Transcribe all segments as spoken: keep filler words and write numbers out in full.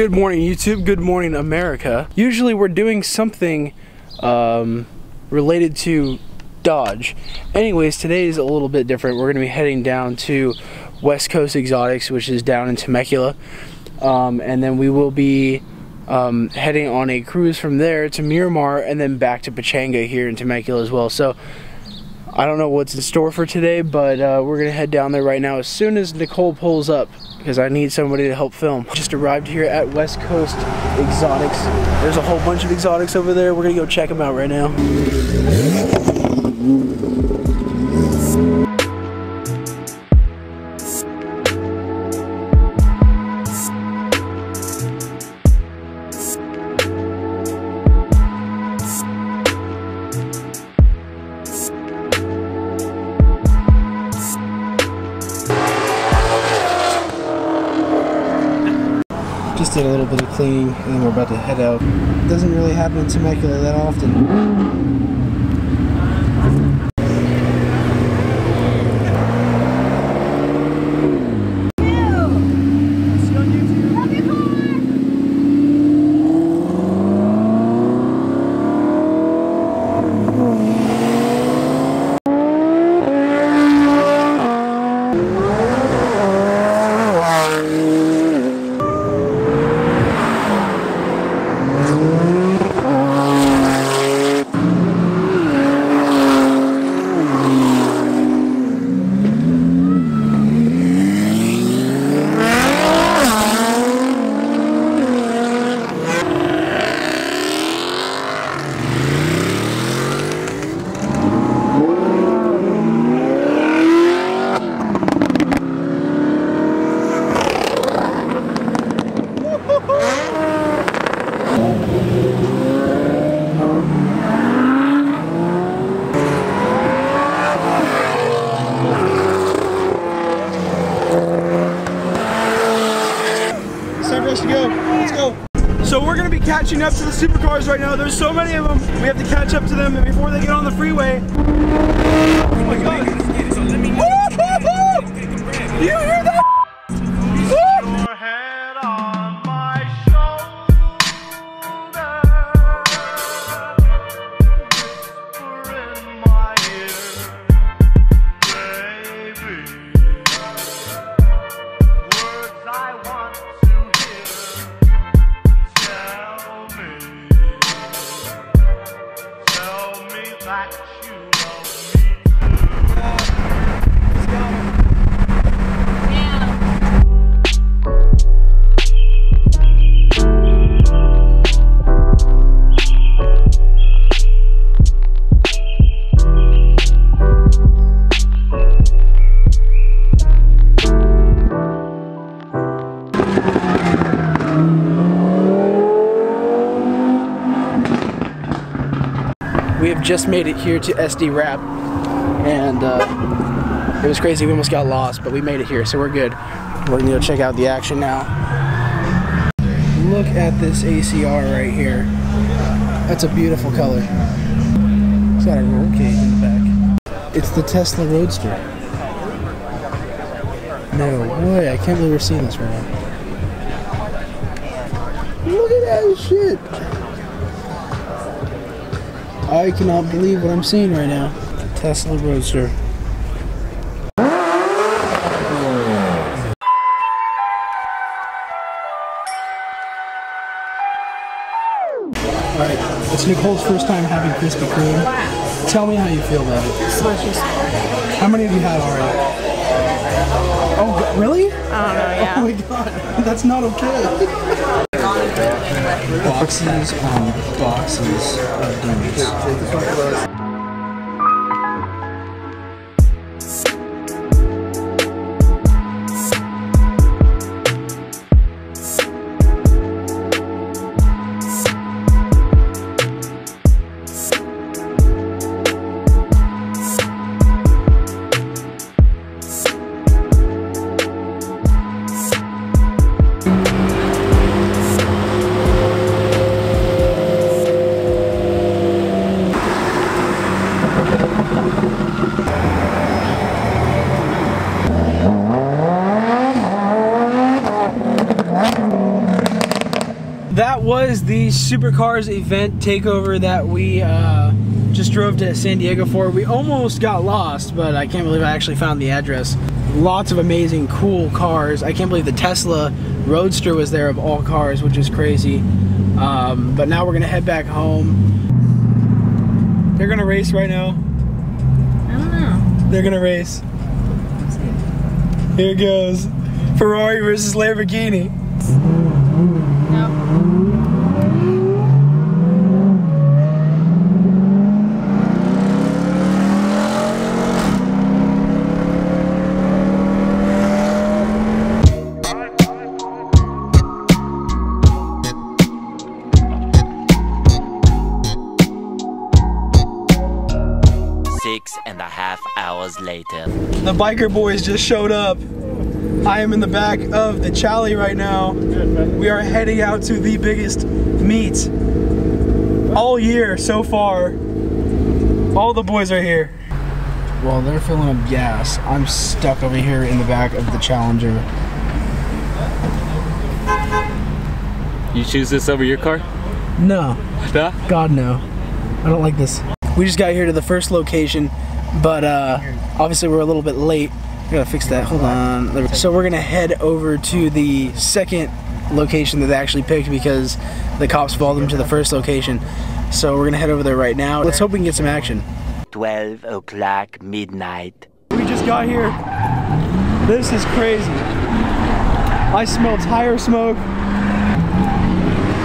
Good morning, YouTube. Good morning, America. Usually we're doing something um, related to Dodge. Anyways, today is a little bit different. We're gonna be heading down to West Coast Exotics, which is down in Temecula, um, and then we will be um, heading on a cruise from there to Miramar and then back to Pechanga here in Temecula as well. So I don't know what's in store for today, but uh, we're gonna head down there right now as soon as Nicole pulls up, because I need somebody to help film. Just arrived here at West Coast Exotics. There's a whole bunch of exotics over there. We're gonna go check them out right now. Just did a little bit of cleaning and then we're about to head out. It doesn't really happen in Temecula that often. Catching up to the supercars right now. There's so many of them. We have to catch up to them and before they get on the freeway. Oh my god. You hear that? Just made it here to S D Wrap, and uh, it was crazy. We almost got lost, but we made it here, so we're good. We're gonna go check out the action now. Look at this A C R right here. That's a beautiful color. It's got a roll cage in the back. It's the Tesla Roadster. No way! I can't believe we're seeing this right now. Look at that shit. I cannot believe what I'm seeing right now. Tesla Roadster. Alright, it's Nicole's first time having Krispy Kreme. Tell me how you feel about it. Delicious. How many of you had already? Oh, really? I don't know, yeah. Oh my god, that's not okay. Boxes on boxes of donuts. is the Supercars event takeover that we uh, just drove to San Diego for. We almost got lost, but I can't believe I actually found the address. Lots of amazing, cool cars. I can't believe the Tesla Roadster was there of all cars, which is crazy. Um, but now we're gonna head back home. They're gonna race right now. I don't know. They're gonna race. Here it goes. Ferrari versus Lamborghini. Later. The biker boys just showed up. I am in the back of the Chally right now. We are heading out to the biggest meet all year so far. All the boys are here. Well, they're filling up gas. I'm stuck over here in the back of the Challenger. You choose this over your car? No. No? God, no. I don't like this. We just got here to the first location. But uh, obviously we're a little bit late. We gotta fix that, hold on. So we're gonna head over to the second location that they actually picked because the cops followed them to the first location. So we're gonna head over there right now. Let's hope we can get some action. twelve o'clock midnight. We just got here. This is crazy. I smell tire smoke.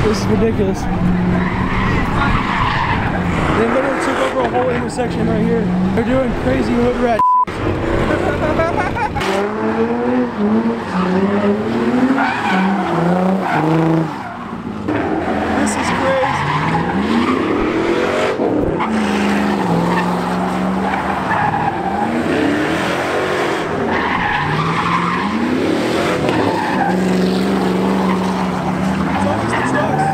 This is ridiculous. They literally took over a whole intersection right here. They're doing crazy hood rat This is crazy. It's almost the trucks.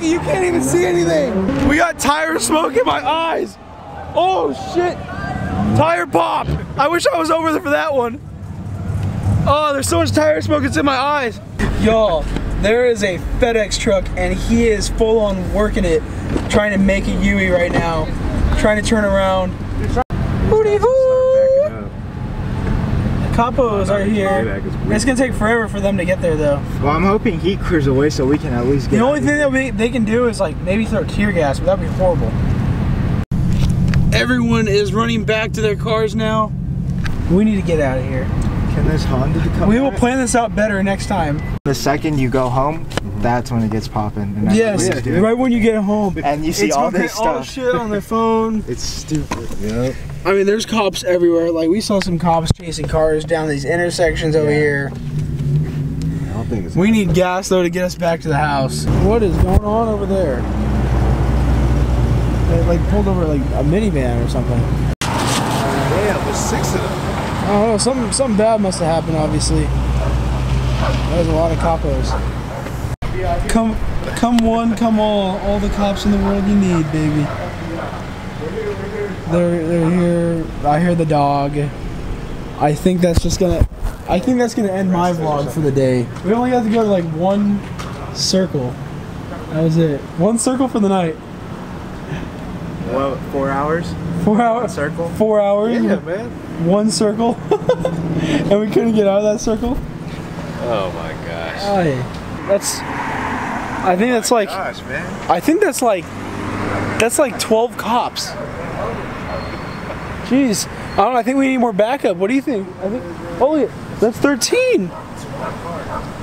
You can't even see anything. We got tire smoke in my eyes. Oh shit. Tire pop. I wish I was over there for that one. Oh, there's so much tire smoke, it's in my eyes. Y'all, there is a FedEx truck and he is full on working it, trying to make a U-ey right now, trying to turn around. Capos are here. It's gonna take forever for them to get there though. Well, I'm hoping he clears away so we can at least get the only thing that we, they can do is like maybe throw tear gas, but that'd be horrible. Everyone is running back to their cars now. We need to get out of here. Can this Honda come? We will plan this out better next time. The second you go home, that's when it gets popping. And yes, yeah, right when you get home. And you see it's all this stuff. All shit on their phone. It's stupid. Yep. I mean, there's cops everywhere. Like, we saw some cops chasing cars down these intersections over yeah. here. I don't think it's we need gas, though, to get us back to the house. What is going on over there? They, like, pulled over, like, a minivan or something. Damn, there's six of them. I don't know. Something, something bad must have happened, obviously. There's a lot of capos. Come, come one, come all. All the cops in the world you need, baby. They're they're here. I hear the dog. I think that's just gonna. I think that's gonna end my vlog for the day. We only have to go to like one circle. That was it. One circle for the night. Well, four hours. Four hours. Circle. Four hours. Yeah, man. One circle, and we couldn't get out of that circle. Oh my gosh. Aye. That's. I think that's oh like, gosh, man. I think that's like, that's like twelve cops. Jeez, I don't know, I think we need more backup. What do you think? I think, holy, that's thirteen.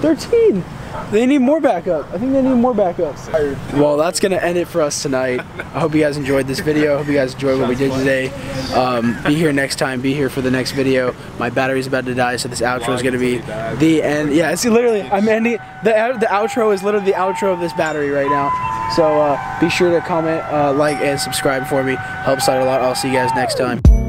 thirteen. They need more backup. I think they need more backups. Well, that's going to end it for us tonight. I hope you guys enjoyed this video. I hope you guys enjoyed what we did today. Um, be here next time. Be here for the next video. My battery's about to die, so this outro is going to be the end. Yeah, it's literally, I'm ending, the, the outro is literally the outro of this battery right now. So uh, be sure to comment, uh, like, and subscribe for me. Helps out a lot. I'll see you guys next time.